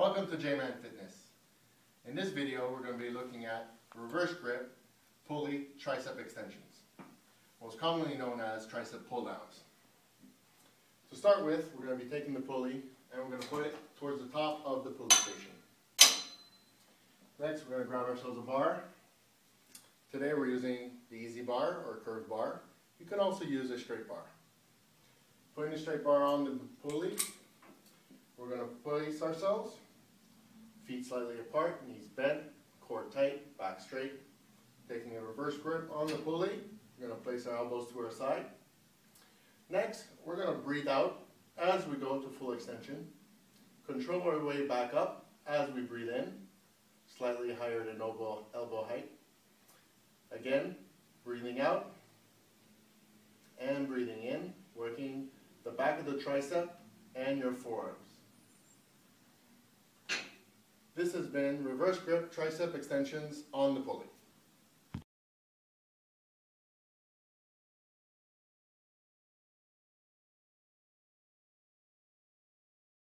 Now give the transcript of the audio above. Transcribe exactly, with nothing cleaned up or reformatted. Welcome to J-Man Fitness. In this video, we're going to be looking at reverse grip pulley tricep extensions, most commonly known as tricep pull downs. To start with, we're going to be taking the pulley and we're going to put it towards the top of the pulley station. Next, we're going to grab ourselves a bar. Today, we're using the E Z bar or curved bar. You can also use a straight bar. Putting the straight bar on the pulley, we're going to place ourselves. Feet slightly apart, knees bent, core tight, back straight. Taking a reverse grip on the pulley, we're going to place our elbows to our side. Next, we're going to breathe out as we go to full extension. Control our way back up as we breathe in, slightly higher than elbow, elbow height. Again, breathing out and breathing in, working the back of the tricep and your forearms. This has been reverse grip tricep extensions on the pulley.